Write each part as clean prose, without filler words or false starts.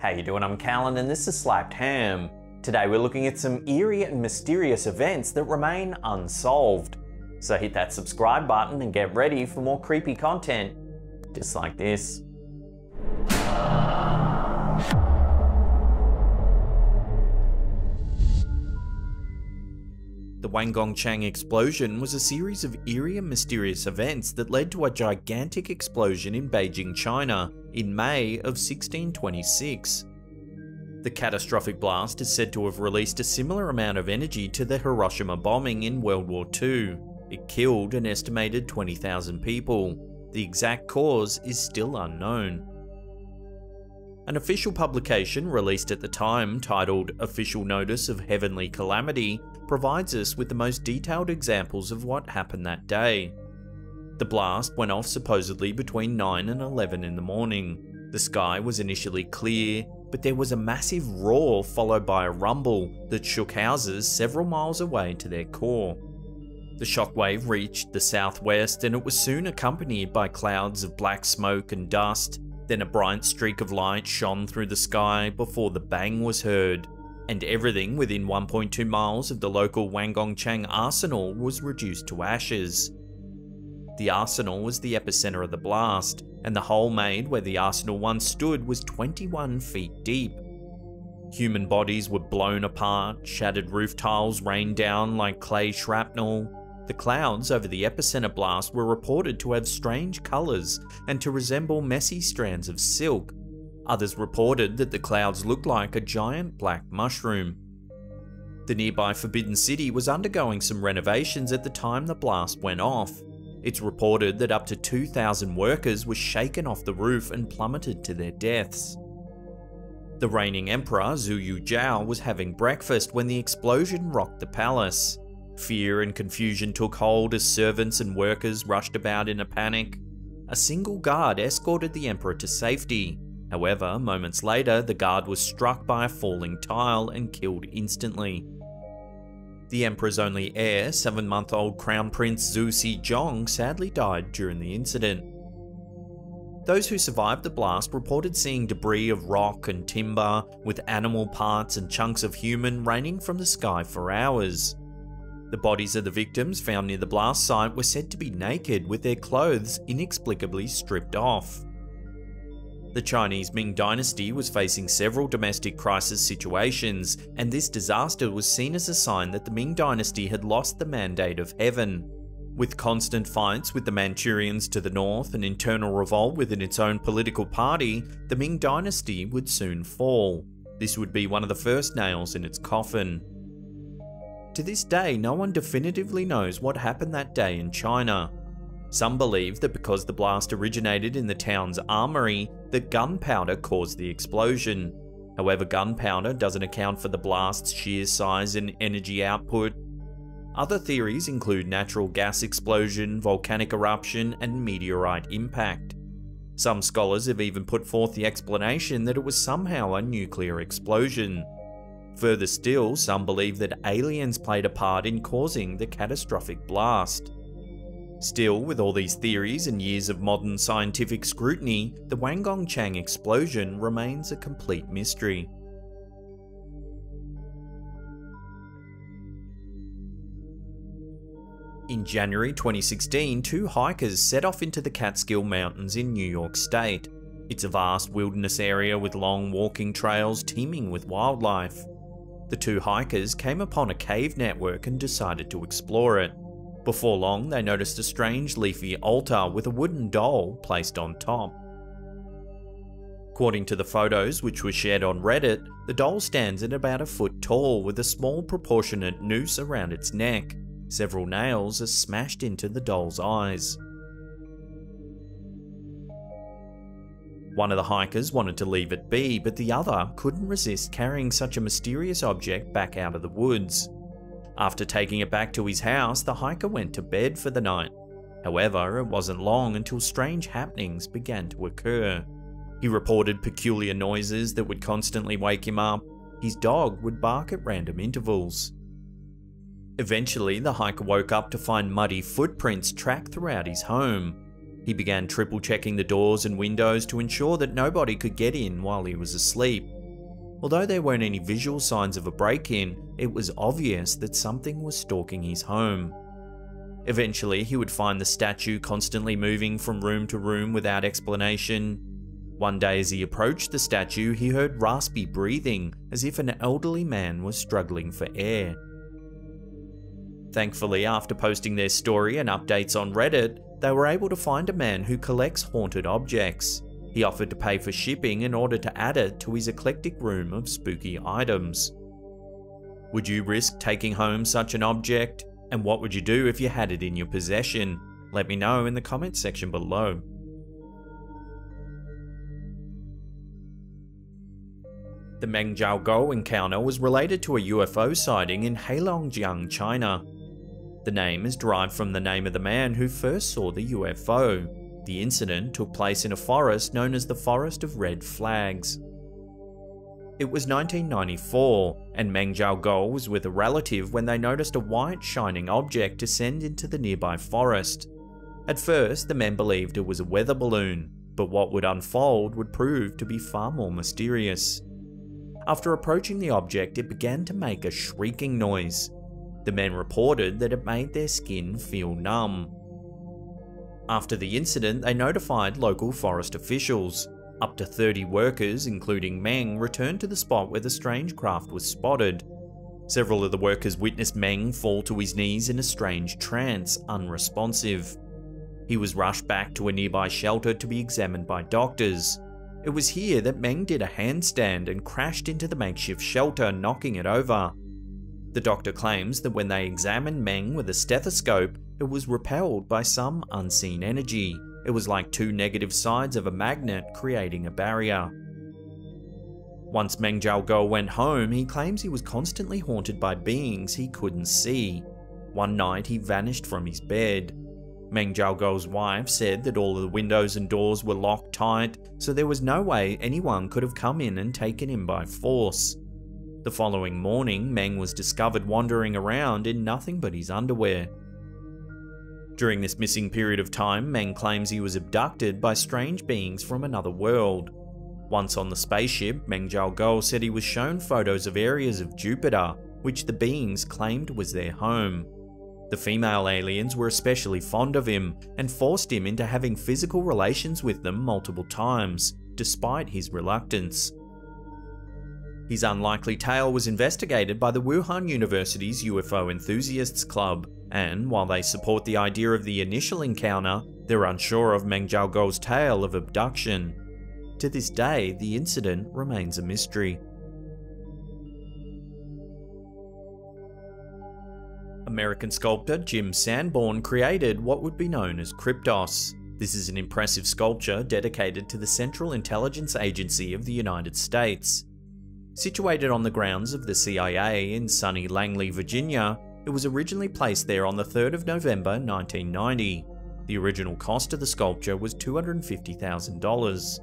How you doing? I'm Callan and this is Slapped Ham. Today we're looking at some eerie and mysterious events that remain unsolved. So hit that subscribe button and get ready for more creepy content, just like this. The Wanggongchang explosion was a series of eerie and mysterious events that led to a gigantic explosion in Beijing, China, in May of 1626. The catastrophic blast is said to have released a similar amount of energy to the Hiroshima bombing in World War II. It killed an estimated 20,000 people. The exact cause is still unknown. An official publication released at the time, titled Official Notice of Heavenly Calamity, provides us with the most detailed examples of what happened that day. The blast went off supposedly between 9 and 11 in the morning. The sky was initially clear, but there was a massive roar followed by a rumble that shook houses several miles away to their core. The shockwave reached the southwest and it was soon accompanied by clouds of black smoke and dust. Then a bright streak of light shone through the sky before the bang was heard, and everything within 1.2 miles of the local Wanggongchang arsenal was reduced to ashes. The arsenal was the epicenter of the blast, and the hole made where the arsenal once stood was 21 feet deep. Human bodies were blown apart, shattered roof tiles rained down like clay shrapnel. The clouds over the epicenter blast were reported to have strange colours and to resemble messy strands of silk. Others reported that the clouds looked like a giant black mushroom. The nearby Forbidden City was undergoing some renovations at the time the blast went off. It's reported that up to 2,000 workers were shaken off the roof and plummeted to their deaths. The reigning emperor, Zhu Yu Zhao, was having breakfast when the explosion rocked the palace. Fear and confusion took hold as servants and workers rushed about in a panic. A single guard escorted the emperor to safety. However, moments later, the guard was struck by a falling tile and killed instantly. The emperor's only heir, 7-month-old Crown Prince Zhu Xi Jong, sadly died during the incident. Those who survived the blast reported seeing debris of rock and timber, with animal parts and chunks of human raining from the sky for hours. The bodies of the victims found near the blast site were said to be naked, with their clothes inexplicably stripped off. The Chinese Ming dynasty was facing several domestic crisis situations, and this disaster was seen as a sign that the Ming dynasty had lost the mandate of heaven. With constant fights with the Manchurians to the north and internal revolt within its own political party, the Ming dynasty would soon fall. This would be one of the first nails in its coffin. To this day, no one definitively knows what happened that day in China. Some believe that because the blast originated in the town's armory, that gunpowder caused the explosion. However, gunpowder doesn't account for the blast's sheer size and energy output. Other theories include natural gas explosion, volcanic eruption, and meteorite impact. Some scholars have even put forth the explanation that it was somehow a nuclear explosion. Further still, some believe that aliens played a part in causing the catastrophic blast. Still, with all these theories and years of modern scientific scrutiny, the Wanggongchang explosion remains a complete mystery. In January 2016, 2 hikers set off into the Catskill Mountains in New York State. It's a vast wilderness area with long walking trails teeming with wildlife. The 2 hikers came upon a cave network and decided to explore it. Before long, they noticed a strange leafy altar with a wooden doll placed on top. According to the photos, which were shared on Reddit, the doll stands at about a foot tall with a small proportionate noose around its neck. Several nails are smashed into the doll's eyes. One of the hikers wanted to leave it be, but the other couldn't resist carrying such a mysterious object back out of the woods. After taking it back to his house, the hiker went to bed for the night. However, it wasn't long until strange happenings began to occur. He reported peculiar noises that would constantly wake him up. His dog would bark at random intervals. Eventually, the hiker woke up to find muddy footprints tracked throughout his home. He began triple-checking the doors and windows to ensure that nobody could get in while he was asleep. Although there weren't any visual signs of a break-in, it was obvious that something was stalking his home. Eventually, he would find the statue constantly moving from room to room without explanation. One day as he approached the statue, he heard raspy breathing, as if an elderly man was struggling for air. Thankfully, after posting their story and updates on Reddit, they were able to find a man who collects haunted objects. He offered to pay for shipping in order to add it to his eclectic room of spooky items. Would you risk taking home such an object? And what would you do if you had it in your possession? Let me know in the comments section below. The Meng Zhaogao encounter was related to a UFO sighting in Heilongjiang, China. The name is derived from the name of the man who first saw the UFO. The incident took place in a forest known as the Forest of Red Flags. It was 1994, and Meng Zhaogao was with a relative when they noticed a white shining object descend into the nearby forest. At first, the men believed it was a weather balloon, but what would unfold would prove to be far more mysterious. After approaching the object, it began to make a shrieking noise. The men reported that it made their skin feel numb. After the incident, they notified local forest officials. Up to 30 workers, including Meng, returned to the spot where the strange craft was spotted. Several of the workers witnessed Meng fall to his knees in a strange trance, unresponsive. He was rushed back to a nearby shelter to be examined by doctors. It was here that Meng did a handstand and crashed into the makeshift shelter, knocking it over. The doctor claims that when they examined Meng with a stethoscope, it was repelled by some unseen energy. It was like two negative sides of a magnet creating a barrier. Once Meng Zhaogao went home, he claims he was constantly haunted by beings he couldn't see. One night, he vanished from his bed. Meng Zhaogao's wife said that all of the windows and doors were locked tight, so there was no way anyone could have come in and taken him by force. The following morning, Meng was discovered wandering around in nothing but his underwear. During this missing period of time, Meng claims he was abducted by strange beings from another world. Once on the spaceship, Meng Zhaogao said he was shown photos of areas of Jupiter, which the beings claimed was their home. The female aliens were especially fond of him and forced him into having physical relations with them multiple times, despite his reluctance. His unlikely tale was investigated by the Wuhan University's UFO Enthusiasts Club, and while they support the idea of the initial encounter, they're unsure of Meng Zhaogao's tale of abduction. To this day, the incident remains a mystery. American sculptor Jim Sanborn created what would be known as Kryptos. This is an impressive sculpture dedicated to the Central Intelligence Agency of the United States. Situated on the grounds of the CIA in sunny Langley, Virginia, it was originally placed there on the 3rd of November 1990. The original cost of the sculpture was $250,000.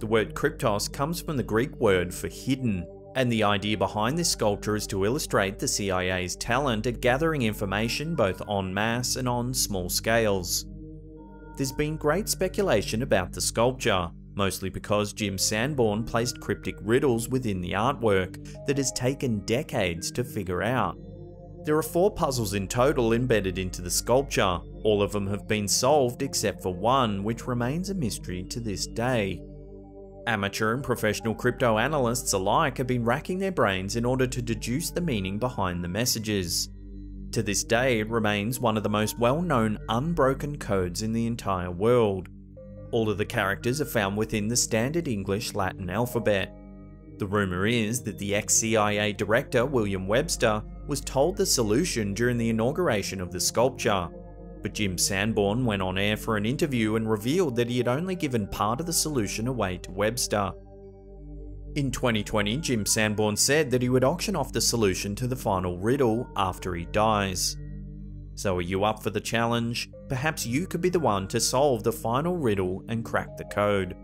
The word Kryptos comes from the Greek word for hidden, and the idea behind this sculpture is to illustrate the CIA's talent at gathering information both en masse and on small scales. There's been great speculation about the sculpture, mostly because Jim Sanborn placed cryptic riddles within the artwork that has taken decades to figure out. There are 4 puzzles in total embedded into the sculpture. All of them have been solved except for one, which remains a mystery to this day. Amateur and professional crypto analysts alike have been racking their brains in order to deduce the meaning behind the messages. To this day, it remains one of the most well-known unbroken codes in the entire world. All of the characters are found within the standard English-Latin alphabet. The rumour is that the ex-CIA director William Webster was told the solution during the inauguration of the sculpture, but Jim Sanborn went on air for an interview and revealed that he had only given part of the solution away to Webster. In 2020, Jim Sanborn said that he would auction off the solution to the final riddle after he dies. So are you up for the challenge? Perhaps you could be the one to solve the final riddle and crack the code.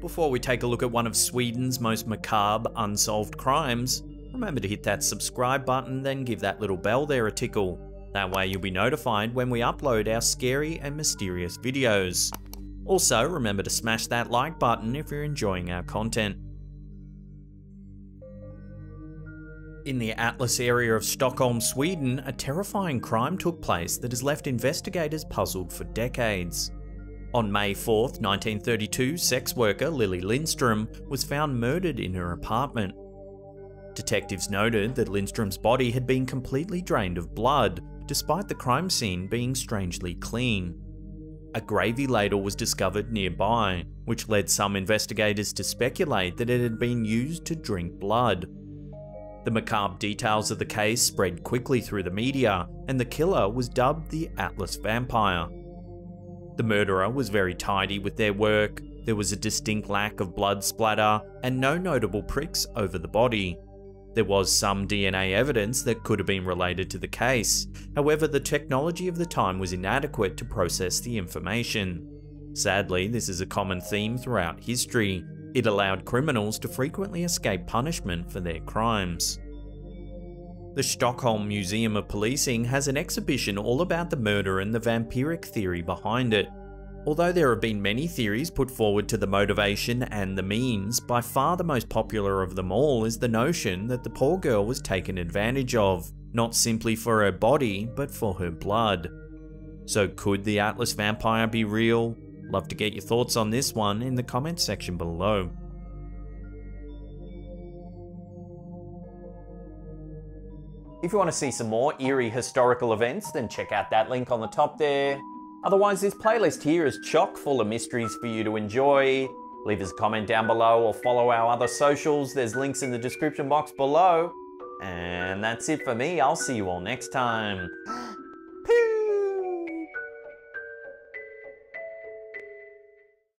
Before we take a look at one of Sweden's most macabre unsolved crimes, remember to hit that subscribe button, then give that little bell there a tickle. That way you'll be notified when we upload our scary and mysterious videos. Also, remember to smash that like button if you're enjoying our content. In the Atlas area of Stockholm, Sweden, a terrifying crime took place that has left investigators puzzled for decades. On May 4, 1932, sex worker Lily Lindstrom was found murdered in her apartment. Detectives noted that Lindstrom's body had been completely drained of blood, despite the crime scene being strangely clean. A gravy ladle was discovered nearby, which led some investigators to speculate that it had been used to drink blood. The macabre details of the case spread quickly through the media, and the killer was dubbed the Atlas Vampire. The murderer was very tidy with their work, there was a distinct lack of blood splatter, and no notable pricks over the body. There was some DNA evidence that could have been related to the case, however the technology of the time was inadequate to process the information. Sadly, this is a common theme throughout history. It allowed criminals to frequently escape punishment for their crimes. The Stockholm Museum of Policing has an exhibition all about the murder and the vampiric theory behind it. Although there have been many theories put forward to the motivation and the means, by far the most popular of them all is the notion that the poor girl was taken advantage of, not simply for her body, but for her blood. So could the Atlas Vampire be real? Love to get your thoughts on this one in the comments section below. If you want to see some more eerie historical events, then check out that link on the top there. Otherwise, this playlist here is chock full of mysteries for you to enjoy. Leave us a comment down below or follow our other socials. There's links in the description box below. And that's it for me. I'll see you all next time.